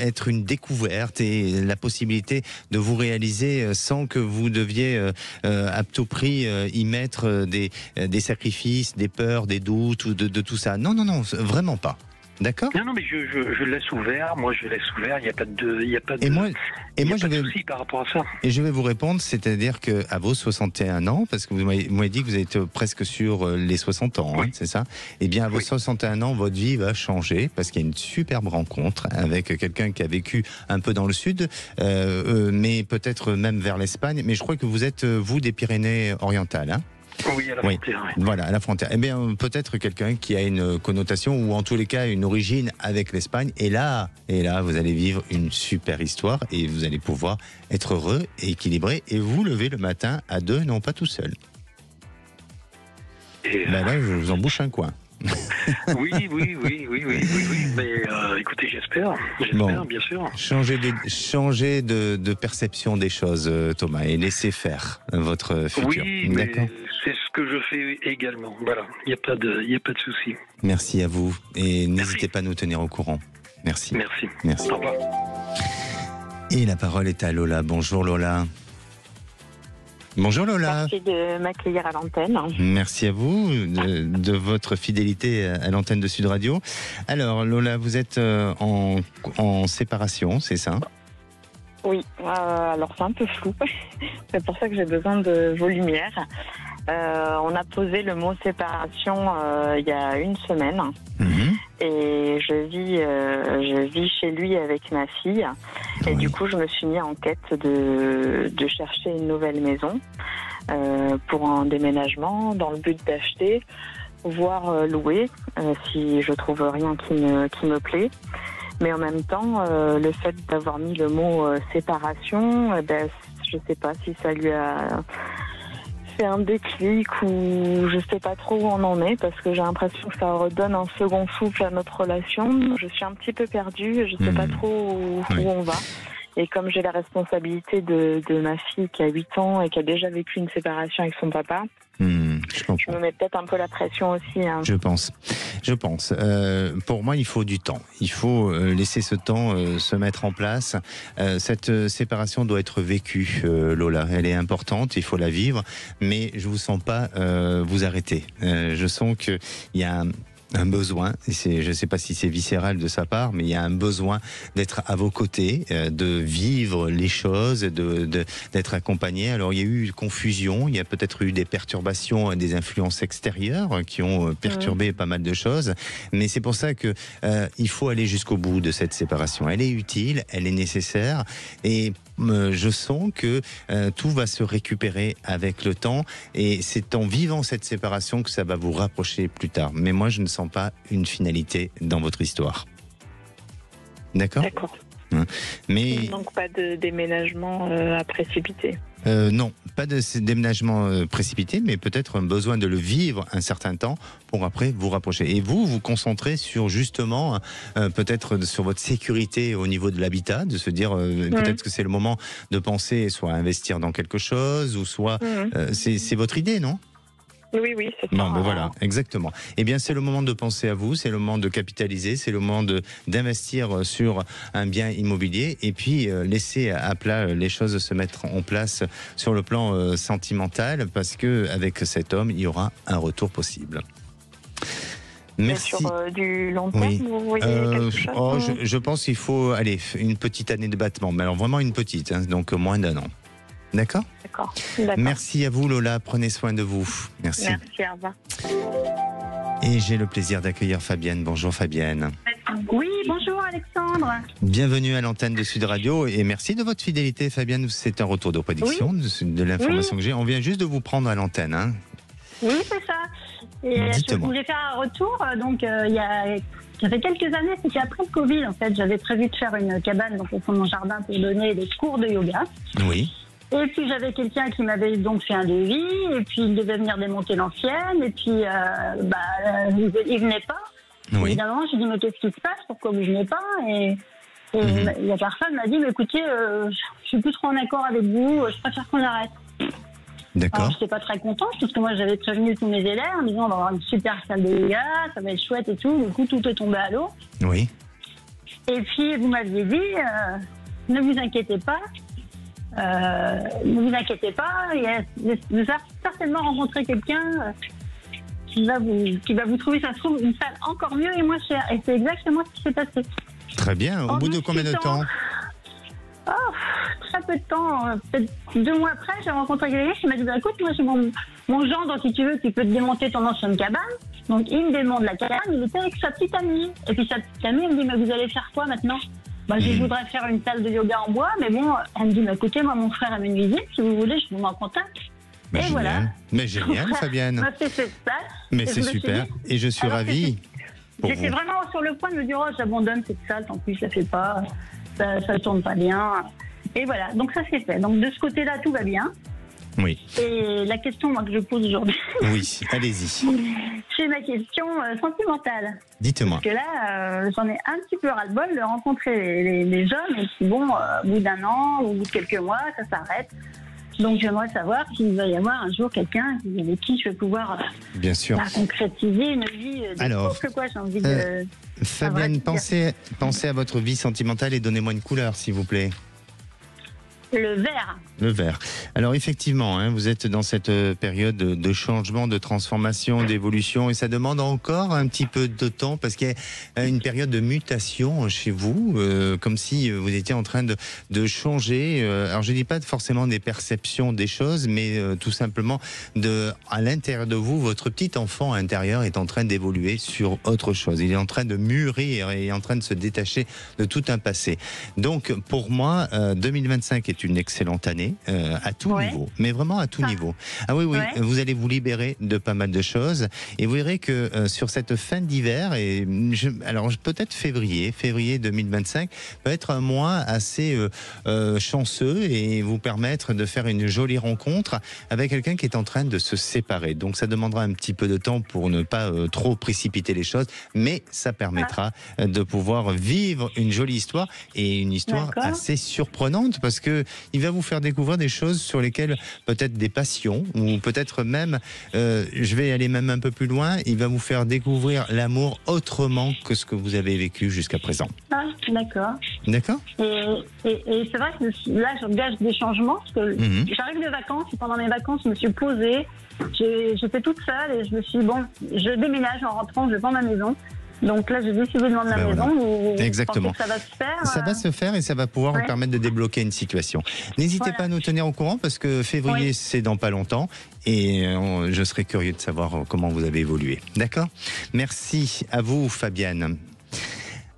être une découverte et la possibilité de vous réaliser sans que vous deviez euh, à tout prix euh, y mettre des, des sacrifices, des peurs, des doutes ou de, de tout ça. Non, non, non, vraiment pas. D'accord ? Non, non, mais je, je, je laisse ouvert. Moi, je laisse ouvert. Il n'y a pas de, il y a pas de, et moi, et moi, j'avais souci par rapport à ça. Et je vais vous répondre, c'est-à-dire que à vos soixante et un ans, parce que vous m'avez dit que vous êtes presque sur les soixante ans, oui. hein, c'est ça ? Eh bien, à vos oui. soixante et un ans, votre vie va changer parce qu'il y a une superbe rencontre avec quelqu'un qui a vécu un peu dans le sud, euh, mais peut-être même vers l'Espagne. Mais je crois que vous êtes vous des Pyrénées-Orientales, hein ? Oui, à la oui. frontière. Oui. Voilà, à la frontière. Eh bien, peut-être quelqu'un qui a une connotation ou en tous les cas une origine avec l'Espagne. Et là, et là, vous allez vivre une super histoire et vous allez pouvoir être heureux et équilibré et vous lever le matin à deux, non pas tout seul. Et euh... ben là, je vous embouche un coin. oui, oui, oui, oui, oui, oui, oui. Mais euh, écoutez, j'espère, j'espère, bon. bien sûr. Changez de, changez de, de perception des choses, Thomas, et laissez faire votre futur. Oui, d'accord. C'est ce que je fais également. Voilà, il n'y a pas de, il n'y a pas de souci. Merci à vous et n'hésitez pas à nous tenir au courant. Merci. Merci. Merci. Au revoir. Et la parole est à Lola. Bonjour Lola. Bonjour Lola. Merci de m'accueillir à l'antenne. Merci à vous de, de votre fidélité à l'antenne de Sud Radio. Alors Lola, vous êtes en, en séparation, c'est ça ? Oui, euh, alors c'est un peu flou. C'est pour ça que j'ai besoin de vos lumières. Euh, on a posé le mot séparation euh, il y a une semaine. Mmh. Et je vis, euh, je vis chez lui avec ma fille. Et ouais. du coup, je me suis mis en quête de, de chercher une nouvelle maison euh, pour un déménagement, dans le but d'acheter, voire euh, louer, euh, si je trouve rien qui me, qui me plaît. Mais en même temps, euh, le fait d'avoir mis le mot euh, séparation, eh ben, je ne sais pas si ça lui a fait un déclic ou je ne sais pas trop où on en est, parce que j'ai l'impression que ça redonne un second souffle à notre relation. Je suis un petit peu perdue, je ne sais mmh. pas trop où, où oui. on va. Et comme j'ai la responsabilité de, de ma fille qui a huit ans et qui a déjà vécu une séparation avec son papa, mmh, je, je me mets peut-être un peu la pression aussi. Hein. Je pense. Je pense. Euh, pour moi, il faut du temps. Il faut laisser ce temps euh, se mettre en place. Euh, cette séparation doit être vécue, euh, Lola. Elle est importante, il faut la vivre. Mais je ne vous sens pas euh, vous arrêter. Euh, je sens qu'il y a un... un besoin, et c'est, je ne sais pas si c'est viscéral de sa part, mais il y a un besoin d'être à vos côtés, euh, de vivre les choses, de, de, d'être accompagné. Alors il y a eu confusion, il y a peut-être eu des perturbations, des influences extérieures qui ont perturbé ouais. pas mal de choses, mais c'est pour ça que euh, il faut aller jusqu'au bout de cette séparation. Elle est utile, elle est nécessaire, et euh, je sens que euh, tout va se récupérer avec le temps, et c'est en vivant cette séparation que ça va vous rapprocher plus tard. Mais moi, je ne sens pas une finalité dans votre histoire. D'accord ? D'accord. Mais... donc pas de déménagement euh, à précipiter. Euh, non, pas de déménagement euh, précipité, mais peut-être un besoin de le vivre un certain temps pour après vous rapprocher. Et vous, vous concentrez sur justement, euh, peut-être sur votre sécurité au niveau de l'habitat, de se dire euh, mmh. peut-être que c'est le moment de penser soit à investir dans quelque chose, ou soit... Mmh. Euh, c'est, c'est votre idée, non ? Oui, oui, c'est ça. Non, ben voilà, exactement. Eh bien, c'est le moment de penser à vous, c'est le moment de capitaliser, c'est le moment de, d'investir sur un bien immobilier et puis euh, laisser à plat les choses se mettre en place sur le plan euh, sentimental, parce qu'avec cet homme, il y aura un retour possible. Merci. Sur euh, du long terme, oui. vous voyez euh, quelque chose oh, je, je pense qu'il faut, allez, une petite année de battement, mais alors vraiment une petite, hein, donc moins d'un an. D'accord, d'accord. D'accord. Merci à vous, Lola. Prenez soin de vous. Merci. Merci, au revoir. Et j'ai le plaisir d'accueillir Fabienne. Bonjour, Fabienne. Oui, bonjour, Alexandre. Bienvenue à l'antenne de Sud Radio et merci de votre fidélité, Fabienne. C'est un retour de prédiction oui. de l'information oui. que j'ai. On vient juste de vous prendre à l'antenne. Hein. Oui, c'est ça. Et je voulais faire un retour. Donc, euh, il y a, ça fait quelques années, c'était après le Covid, en fait. J'avais prévu de faire une cabane donc, au fond de mon jardin pour donner des cours de yoga. Oui. Et puis, j'avais quelqu'un qui m'avait donc fait un devis. Et puis, il devait venir démonter l'ancienne. Et puis, euh, bah, il venait pas. Oui. Évidemment, je lui ai dit, mais qu'est-ce qui se passe? Pourquoi vous venez pas? Et, et mm-hmm. la personne m'a dit, mais écoutez, euh, je suis plus trop en accord avec vous. Je préfère qu'on arrête. D'accord. Alors, j'étais pas très contente, parce que moi, j'avais prévenu tous mes élèves en disant, on va avoir une super salle de yoga, ça va être chouette et tout. Du coup, tout est tombé à l'eau. Oui. Et puis, vous m'aviez dit, euh, ne vous inquiétez pas, euh, ne vous inquiétez pas, vous allez certainement rencontrer quelqu'un qui va vous, qui va vous trouver, ça se trouve, une salle encore mieux et moins chère. Et c'est exactement ce qui s'est passé. Très bien. Au en bout de combien de temps? Oh, très peu de temps, peut-être deux mois après, j'ai rencontré quelqu'un qui m'a dit bah, écoute, moi j'ai mon, mon gendre, si tu veux, qui peut te démonter ton ancienne cabane. Donc il me démonte la cabane, il était avec sa petite amie. Et puis sa petite amie, elle me dit mais vous allez faire quoi maintenant? Bah, je voudrais faire une salle de yoga en bois, mais bon, elle me dit bah, écoutez, moi mon frère a une visite, si vous voulez, je vous mets en contact. Mais et génial. Voilà. Mais génial, Fabienne. Mais c'est super, et je suis ravie. J'étais vraiment sur le point de me dire oh, j'abandonne cette salle, tant pis, je la fais pas. Ça, ça tourne pas bien. Et voilà, donc ça c'est fait. Donc de ce côté-là, tout va bien. Oui. Et la question moi, que je pose aujourd'hui. Oui, allez-y. C'est ma question euh, sentimentale. Dites-moi. Parce que là, euh, j'en ai un petit peu ras-le-bol de rencontrer les, les, les hommes. Et puis bon, euh, au bout d'un an, au bout de quelques mois, ça s'arrête. Donc j'aimerais savoir s'il va y avoir un jour quelqu'un avec qui je vais pouvoir bien sûr. Bah, concrétiser une vie de Alors, couple, quoi, j'ai envie euh, de... Fabienne, pensez, pensez à votre vie sentimentale et donnez-moi une couleur, s'il vous plaît. Le vert. Le vert. Alors effectivement, hein, vous êtes dans cette période de changement, de transformation, d'évolution, et ça demande encore un petit peu de temps parce qu'il y a une période de mutation chez vous, euh, comme si vous étiez en train de, de changer. Alors je ne dis pas forcément des perceptions des choses, mais euh, tout simplement de, à l'intérieur de vous, votre petit enfant intérieur est en train d'évoluer sur autre chose. Il est en train de mûrir et est en train de se détacher de tout un passé. Donc pour moi, euh, deux mille vingt-cinq est une excellente année euh, à tout ouais. niveau, mais vraiment à tout ah. niveau. Ah oui, oui, ouais. Vous allez vous libérer de pas mal de choses et vous verrez que euh, sur cette fin d'hiver, et je, alors peut-être février, février deux mille vingt-cinq peut être un mois assez euh, euh, chanceux et vous permettre de faire une jolie rencontre avec quelqu'un qui est en train de se séparer. Donc ça demandera un petit peu de temps pour ne pas euh, trop précipiter les choses, mais ça permettra ah. de pouvoir vivre une jolie histoire et une histoire D'accord. assez surprenante parce que il va vous faire découvrir des choses sur lesquelles peut-être des passions ou peut-être même, euh, je vais aller même un peu plus loin, il va vous faire découvrir l'amour autrement que ce que vous avez vécu jusqu'à présent. Ah, d'accord. D'accord. Et, et, et c'est vrai que là, je gage des changements parce que mm-hmm. j'arrive de vacances et pendant mes vacances, je me suis posée, j'ai, j'étais toute seule et je me suis dit, bon, je déménage en rentrant, je vends ma maison. Donc là, je vais si vous demandez la ben maison, voilà. vous Exactement. Pensez que ça va se faire. Ça va se faire et ça va pouvoir ouais. vous permettre de débloquer une situation. N'hésitez voilà. pas à nous tenir au courant parce que février, oui. c'est dans pas longtemps et je serai curieux de savoir comment vous avez évolué. D'accord ? Merci à vous, Fabienne.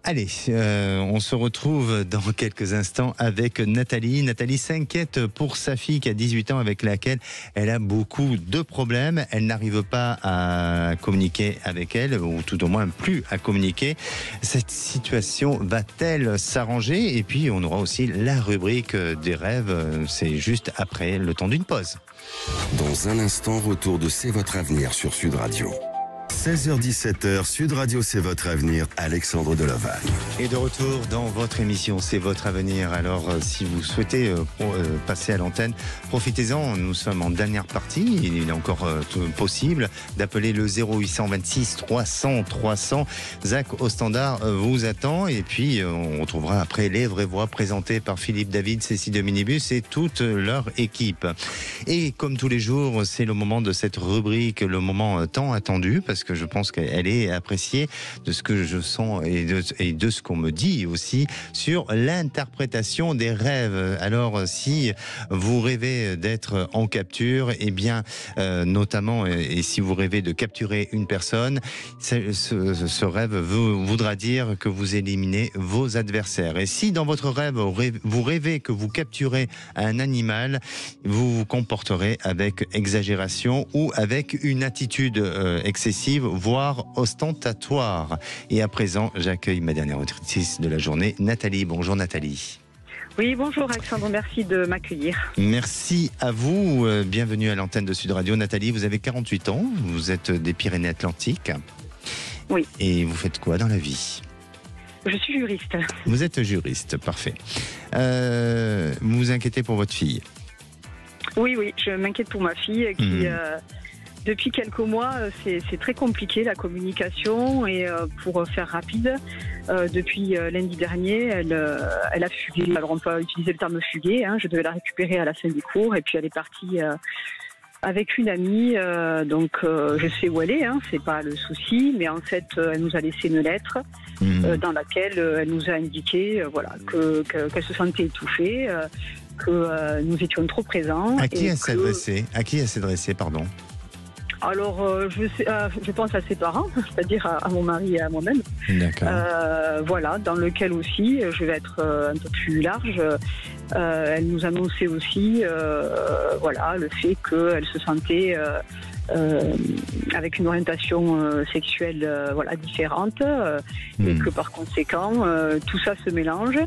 Allez, euh, on se retrouve dans quelques instants avec Nathalie. Nathalie s'inquiète pour sa fille qui a dix-huit ans avec laquelle elle a beaucoup de problèmes. Elle n'arrive pas à communiquer avec elle, ou tout au moins plus à communiquer. Cette situation va-t-elle s'arranger? Et puis on aura aussi la rubrique des rêves. C'est juste après, le temps d'une pause. Dans un instant, retour de C'est Votre Avenir sur Sud Radio. seize heures dix-sept, Sud Radio, c'est votre avenir, Alexandre Delovane. Et de retour dans votre émission, c'est votre avenir. Alors, si vous souhaitez euh, euh, passer à l'antenne, profitez-en. Nous sommes en dernière partie. Il est encore euh, possible d'appeler le zéro huit cent vingt-six trois cents trois cents. Zac, au standard, euh, vous attend. Et puis, euh, on retrouvera après les vraies voix présentées par Philippe David, Cécile de Minibus et toute leur équipe. Et comme tous les jours, c'est le moment de cette rubrique, le moment euh, tant attendu, parce parce que je pense qu'elle est appréciée de ce que je sens et de, et de ce qu'on me dit aussi sur l'interprétation des rêves. Alors, si vous rêvez d'être en capture, et eh bien, euh, notamment, et, et si vous rêvez de capturer une personne, ce, ce, ce rêve vous, voudra dire que vous éliminez vos adversaires. Et si dans votre rêve, vous rêvez que vous capturez un animal, vous vous comporterez avec exagération ou avec une attitude euh, excessive, voire ostentatoire. Et à présent, j'accueille ma dernière auditrice de la journée, Nathalie. Bonjour Nathalie. Oui, bonjour Alexandre, merci de m'accueillir. Merci à vous, bienvenue à l'antenne de Sud Radio. Nathalie, vous avez quarante-huit ans, vous êtes des Pyrénées-Atlantiques. Oui. Et vous faites quoi dans la vie ? Je suis juriste. Vous êtes juriste, parfait. Euh, vous vous inquiétez pour votre fille ? Oui, oui, je m'inquiète pour ma fille qui... Mmh. Euh, Depuis quelques mois, c'est, c'est très compliqué la communication et euh, pour faire rapide, euh, depuis euh, lundi dernier, elle, euh, elle a fugué. Alors on peut utiliser le terme fugué, hein, je devais la récupérer à la fin du cours et puis elle est partie euh, avec une amie, euh, donc euh, je sais où elle est, hein, c'est pas le souci, mais en fait euh, elle nous a laissé une lettre mmh. euh, dans laquelle euh, elle nous a indiqué euh, voilà, que, que, qu'elle se sentait étouffée, euh, que euh, nous étions trop présents. À qui elle s'est adressée ? À qui elle s'est adressée, pardon ? Alors, euh, je, sais, euh, je pense à ses parents, c'est-à-dire à, à mon mari et à moi-même. D'accord. Euh, voilà, dans lequel aussi, je vais être euh, un peu plus large. Euh, elle nous annonçait aussi, euh, voilà, le fait qu'elle se sentait euh, euh, avec une orientation euh, sexuelle, euh, voilà, différente, euh, mmh. et que par conséquent, euh, tout ça se mélange.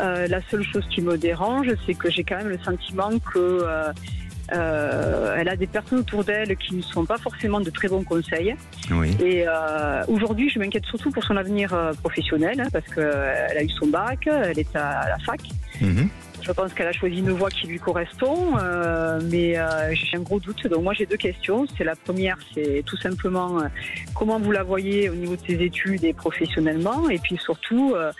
Euh, la seule chose qui me dérange, c'est que j'ai quand même le sentiment que euh, Euh, elle a des personnes autour d'elle qui ne sont pas forcément de très bons conseils. Oui. Et euh, aujourd'hui, je m'inquiète surtout pour son avenir professionnel, hein, parce qu'elle a eu son bac, elle est à la fac. Mmh. Je pense qu'elle a choisi une voie qui lui correspond, euh, mais euh, j'ai un gros doute. Donc moi, j'ai deux questions. C'est la première, c'est tout simplement euh, comment vous la voyez au niveau de ses études et professionnellement, et puis surtout euh,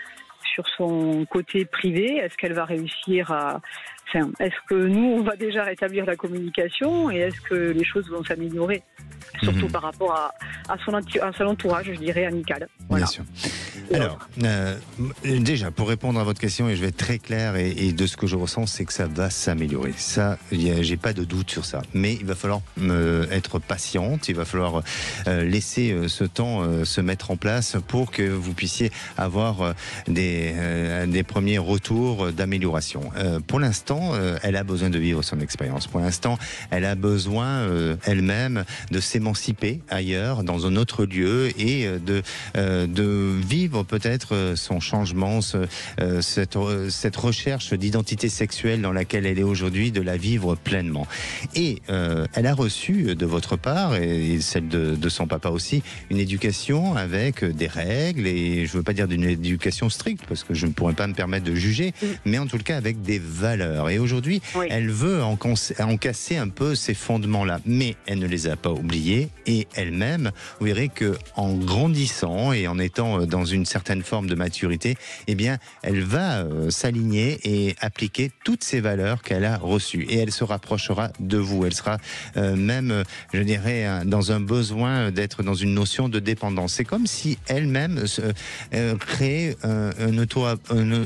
sur son côté privé, est-ce qu'elle va réussir à... Enfin, est-ce que nous, on va déjà rétablir la communication et est-ce que les choses vont s'améliorer ? Surtout mmh. par rapport à, à, son, à son entourage, je dirais, amical. Voilà. Bien sûr. Alors, euh, déjà, pour répondre à votre question, et je vais être très clair, et, et de ce que je ressens, c'est que ça va s'améliorer. Ça, j'ai pas de doute sur ça. Mais il va falloir euh, être patiente, il va falloir euh, laisser euh, ce temps euh, se mettre en place pour que vous puissiez avoir euh, des, euh, des premiers retours d'amélioration. Euh, pour l'instant, euh, elle a besoin de vivre son expérience. Pour l'instant, elle a besoin euh, elle-même de s'émanciper ailleurs, dans un autre lieu, et de, euh, de vivre peut-être son changement, ce, euh, cette, euh, cette recherche d'identité sexuelle dans laquelle elle est aujourd'hui, de la vivre pleinement. Et euh, elle a reçu de votre part, et celle de, de son papa aussi, une éducation avec des règles, et je ne veux pas dire d'une éducation stricte, parce que je ne pourrais pas me permettre de juger, oui. mais en tout cas avec des valeurs. Et aujourd'hui, oui. elle veut en, en casser un peu ces fondements-là, mais elle ne les a pas oubliés, et elle-même, vous verrez qu'en grandissant et en étant dans une certaine forme de maturité, eh bien, elle va euh, s'aligner et appliquer toutes ces valeurs qu'elle a reçues. Et elle se rapprochera de vous. Elle sera euh, même, je dirais, dans un besoin d'être dans une notion de dépendance. C'est comme si elle-même euh, créait un, un, auto, un,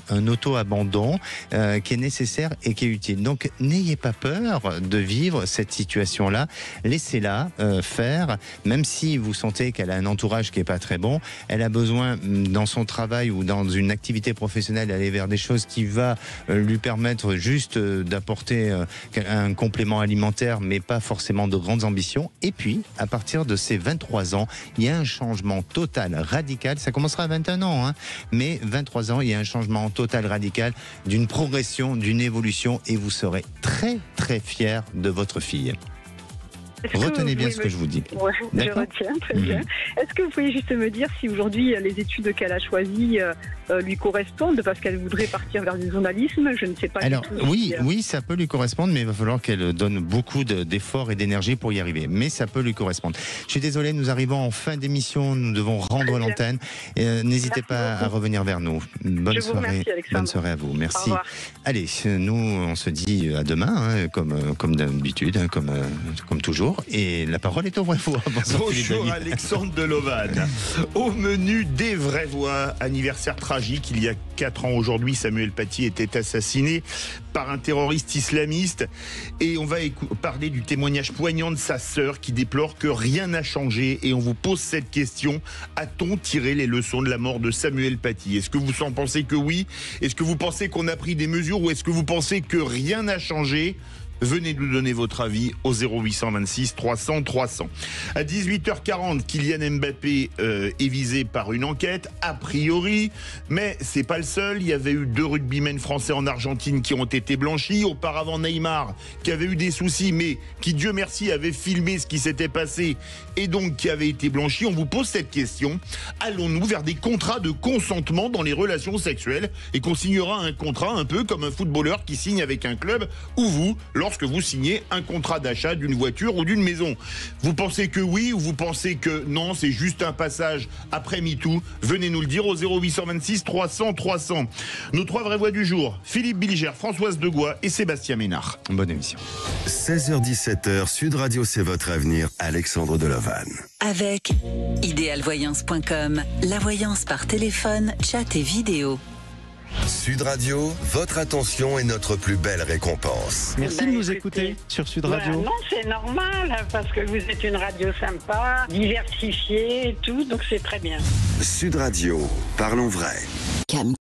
un auto-abandon euh, qui est nécessaire et qui est utile. Donc, n'ayez pas peur de vivre cette situation-là. Laissez-la euh, faire. Même si vous sentez qu'elle a un entourage qui n'est pas très bon, elle a besoin... dans son travail ou dans une activité professionnelle, aller vers des choses qui va lui permettre juste d'apporter un complément alimentaire, mais pas forcément de grandes ambitions. Et puis, à partir de ses vingt-trois ans, il y a un changement total, radical. Ça commencera à vingt et un ans, hein, mais vingt-trois ans, il y a un changement total, radical, d'une progression, d'une évolution, et vous serez très, très fiers de votre fille. Est-ce Retenez bien ce me... que je vous dis. Ouais, je retiens, très bien. Mmh. Est-ce que vous pouvez juste me dire si aujourd'hui les études qu'elle a choisies euh, lui correspondent, parce qu'elle voudrait partir vers du journalisme, je ne sais pas. Alors, du tout. Oui, si, euh... oui, ça peut lui correspondre, mais il va falloir qu'elle donne beaucoup de, d'efforts et d'énergie pour y arriver. Mais ça peut lui correspondre. Je suis désolé, nous arrivons en fin d'émission, nous devons rendre l'antenne. Euh, n'hésitez merci pas beaucoup. À revenir vers nous. Bonne je soirée. Vous remercie, Alexandre. Bonne soirée à vous. Merci. Allez, nous, on se dit à demain, hein, comme, comme d'habitude, comme, comme toujours. Bonjour et la parole est aux vraies voix. Bonjour, bonjour Alexandre Delovane. Au menu des vraies voix, anniversaire tragique. Il y a quatre ans aujourd'hui, Samuel Paty était assassiné par un terroriste islamiste. Et on va parler du témoignage poignant de sa sœur qui déplore que rien n'a changé. Et on vous pose cette question. A-t-on tiré les leçons de la mort de Samuel Paty? Est-ce que vous en pensez que oui? Est-ce que vous pensez qu'on a pris des mesures ou est-ce que vous pensez que rien n'a changé? Venez nous donner votre avis au zéro huit cent vingt-six trois cents trois cents. À dix-huit heures quarante, Kylian Mbappé euh, est visé par une enquête, a priori, mais c'est pas le seul. Il y avait eu deux rugbymen français en Argentine qui ont été blanchis. Auparavant, Neymar, qui avait eu des soucis, mais qui, Dieu merci, avait filmé ce qui s'était passé et donc qui avait été blanchi. On vous pose cette question. Allons-nous vers des contrats de consentement dans les relations sexuelles et qu'on signera un contrat un peu comme un footballeur qui signe avec un club ou vous, lorsque vous signez un contrat d'achat d'une voiture ou d'une maison? Vous pensez que oui ou vous pensez que non, c'est juste un passage après MeToo? Venez nous le dire au zéro huit cent vingt-six trois cents trois cents. Nos trois vraies voix du jour, Philippe Bilger, Françoise Degois et Sébastien Ménard. Bonne émission. seize heures dix-sept, Sud Radio, c'est votre avenir, Alexandre Delovane. Avec Idealvoyance point com, la voyance par téléphone, chat et vidéo. Sud Radio, votre attention est notre plus belle récompense. Merci bah, de nous écoutez, écouter sur Sud Radio. Bah, non, c'est normal, parce que vous êtes une radio sympa, diversifiée et tout, donc c'est très bien. Sud Radio, parlons vrai. Cam.